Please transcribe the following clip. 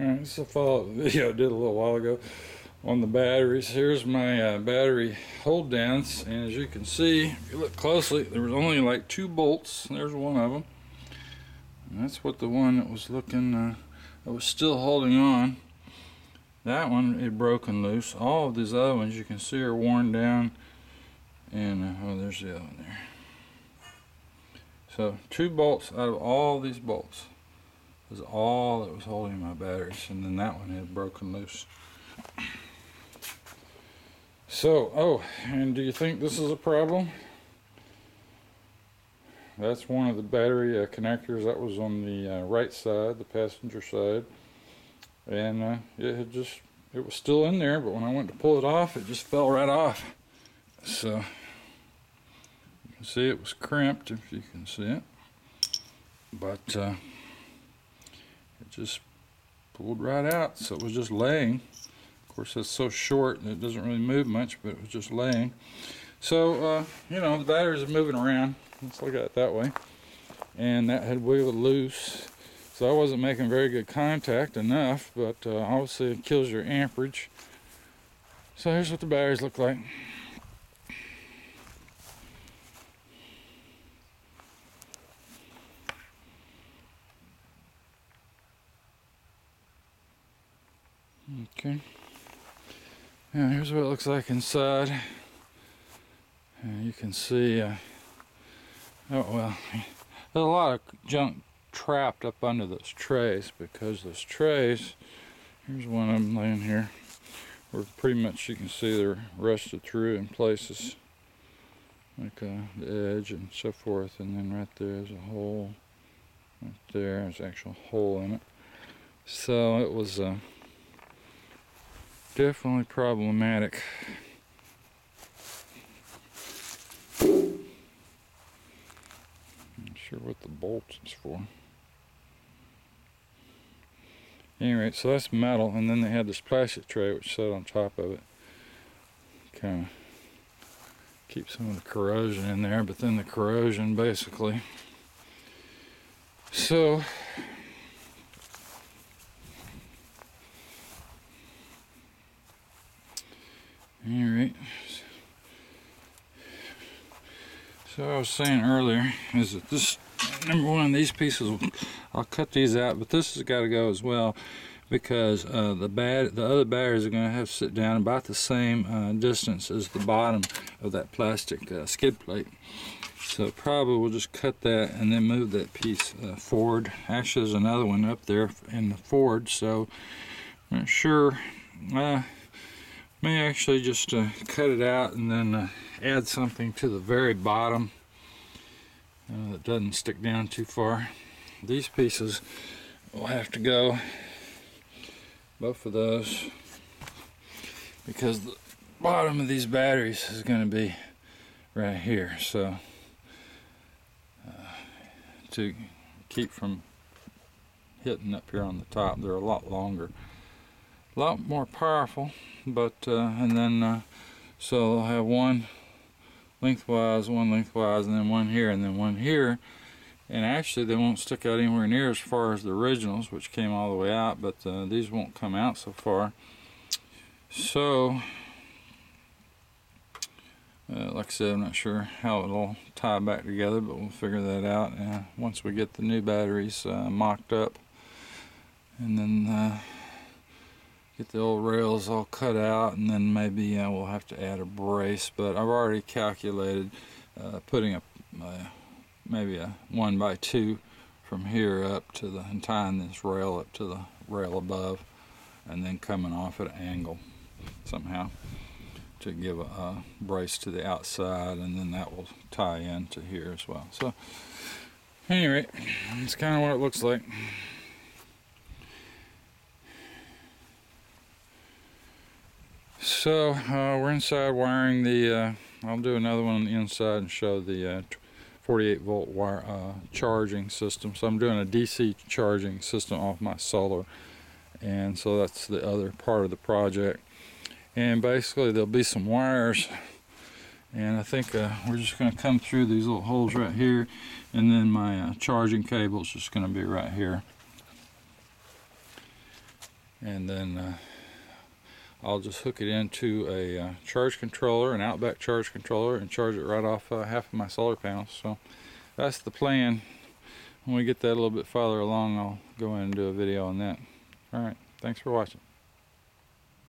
Alright, so follow the video I did a little while ago on the batteries. Here's my battery hold downs, and as you can see, if you look closely, there was only like 2 bolts. There's one of them, and that's what the one that was looking that was still holding on. That one had broken loose. All of these other ones you can see are worn down, and oh, there's the other one there. So 2 bolts out of all these bolts was all that was holding my batteries, and then that one had broken loose. So, oh, and do you think this is a problem? That's one of the battery connectors that was on the right side, the passenger side, and it was still in there, but when I went to pull it off, it just fell right off. So you can see it was crimped, if you can see it, but it just pulled right out, so it was just laying. Of course, that's so short and it doesn't really move much, but it was just laying. So you know, the batteries are moving around. Let's look at it that way. And that had wiggled loose, so I wasn't making very good contact enough, but obviously it kills your amperage. So here's what the batteries look like. Okay. Now here's what it looks like inside, and you can see, oh well, there's a lot of junk trapped up under those trays, because those trays, here's one of them laying here, where pretty much you can see they're rusted through in places, like the edge and so forth, and then right there's a hole, right there's an actual hole in it, so it was definitely problematic. Not sure what the bolt is for. Anyway, so that's metal, and then they had this plastic tray which sat on top of it. Kind of keep some of the corrosion in there, but then the corrosion basically. So alright, so I was saying earlier is that this, number one, these pieces, I'll cut these out, but this has got to go as well, because the other batteries are going to have to sit down about the same distance as the bottom of that plastic skid plate. So probably we'll just cut that and then move that piece forward. Actually, there's another one up there in the forward, so I'm not sure. May actually just cut it out and then add something to the very bottom that doesn't stick down too far. These pieces will have to go, both of those, because the bottom of these batteries is going to be right here, so to keep from hitting up here on the top. They're a lot longer, a lot more powerful, but and then so I'll have one lengthwise, and then one here, and then one here, and actually they won't stick out anywhere near as far as the originals, which came all the way out, but these won't come out so far. So like I said, I'm not sure how it'll tie back together, but we'll figure that out once we get the new batteries mocked up, and then get the old rails all cut out, and then maybe we'll have to add a brace, but I've already calculated putting maybe a 1x2 from here up to the, and tying this rail up to the rail above, and then coming off at an angle somehow to give a brace to the outside, and then that will tie into here as well. So anyway, that's kind of what it looks like. So we're inside wiring the, I'll do another one on the inside and show the 48 volt wire charging system. So I'm doing a DC charging system off my solar, and so that's the other part of the project. And basically there'll be some wires, and I think we're just going to come through these little holes right here, and then my charging cable is just going to be right here. and then I'll just hook it into a charge controller, an Outback charge controller, and charge it right off half of my solar panels. So that's the plan. When we get that a little bit farther along, I'll go in and do a video on that. All right, thanks for watching.